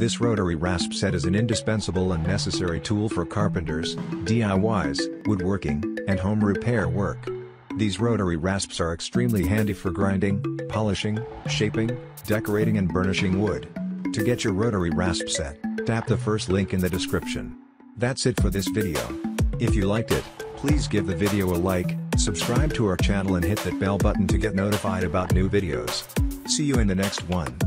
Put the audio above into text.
This rotary rasp set is an indispensable and necessary tool for carpenters, DIYs, woodworking, and home repair work. These rotary rasps are extremely handy for grinding, polishing, shaping, decorating and burnishing wood. To get your rotary rasp set, tap the first link in the description. That's it for this video. If you liked it, please give the video a like, subscribe to our channel and hit that bell button to get notified about new videos. See you in the next one.